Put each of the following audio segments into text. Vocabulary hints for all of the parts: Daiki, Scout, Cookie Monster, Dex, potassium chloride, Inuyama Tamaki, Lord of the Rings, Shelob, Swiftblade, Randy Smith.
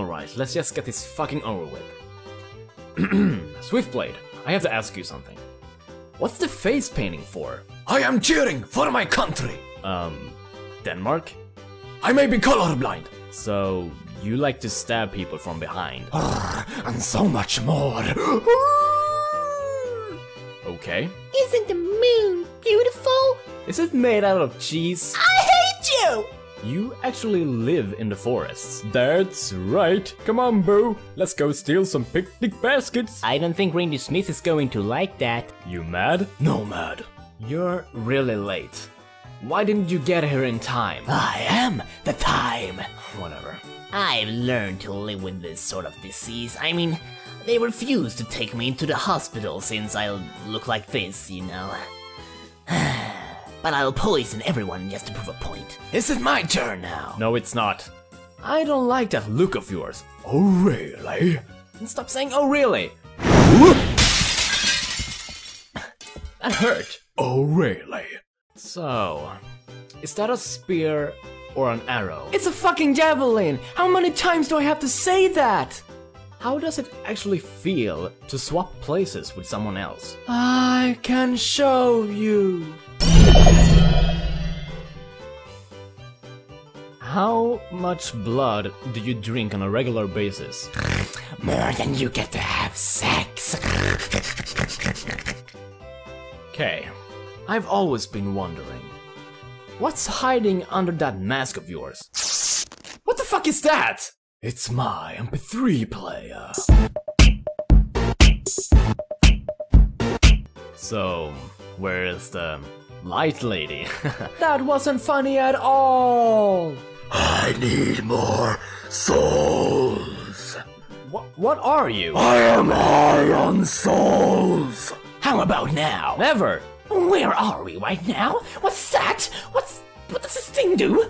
Alright, let's just get this fucking over with. Swiftblade, I have to ask you something. What's the face painting for? I am cheering for my country! Denmark? I may be colorblind! So, you like to stab people from behind. And so much more! Okay. Isn't the moon beautiful? Is it made out of cheese? I hate you! You actually live in the forests. That's right. Come on, boo. Let's go steal some picnic baskets. I don't think Randy Smith is going to like that. You mad? No, mad. You're really late. Why didn't you get here in time? I am the time. Whatever. I've learned to live with this sort of disease. I mean, they refuse to take me into the hospital since I look like this, you know. But I'll poison everyone just to prove a point. This is my turn now! No, it's not. I don't like that look of yours. Oh, really? And stop saying, oh, really! That hurt! Oh, really? So, is that a spear or an arrow? It's a fucking javelin! How many times do I have to say that? How does it actually feel to swap places with someone else? I can show you! How much blood do you drink on a regular basis? More than you get to have sex! Okay, I've always been wondering, what's hiding under that mask of yours? What the fuck is that?! It's my MP3 player. So, where is the light lady? That wasn't funny at all! I need more souls! What are you? I am high on souls! How about now? Never! Where are we right now? What's that? What does this thing do?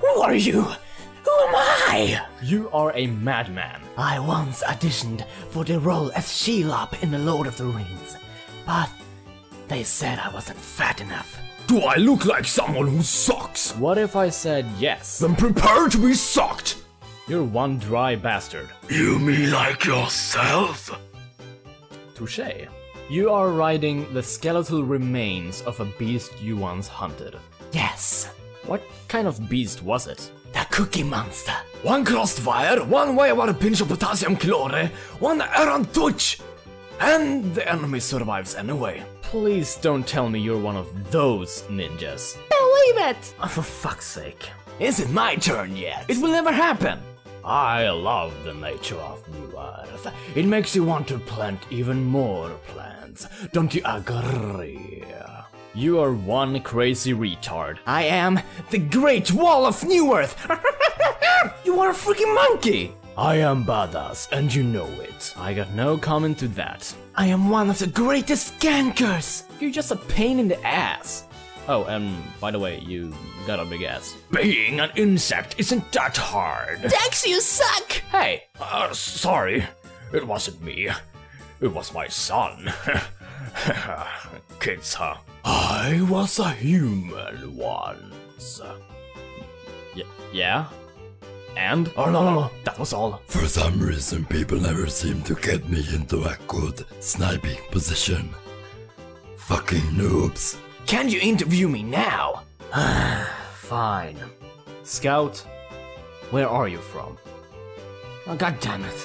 Who are you? Who am I? You are a madman. I once auditioned for the role as Shelob in the Lord of the Rings, but they said I wasn't fat enough. Do I look like someone who sucks? What if I said yes? Then prepare to be sucked! You're one dry bastard. You mean like yourself? Touché. You are riding the skeletal remains of a beast you once hunted. Yes. What kind of beast was it? The Cookie Monster. One crossed fire, one wayward pinch of potassium chloride, one errant touch, and the enemy survives anyway. Please don't tell me you're one of those ninjas. Believe it! Oh, for fuck's sake. Is it my turn yet? It will never happen! I love the nature of New Earth. It makes you want to plant even more plants. Don't you agree? You are one crazy retard. I am the Great Wall of New Earth! You are a freaking monkey! I am badass, and you know it. I got no comment to that. I am one of the greatest gankers! You're just a pain in the ass. Oh, and by the way, you got a big ass. Being an insect isn't that hard. Dex, you suck! Hey! Sorry. It wasn't me. It was my son. Kids, huh? I was a human once. Yeah? And? Oh, no, that was all. For some reason, people never seem to get me into a good sniping position. Fucking noobs. Can you interview me now? Fine. Scout, where are you from? Oh, goddammit.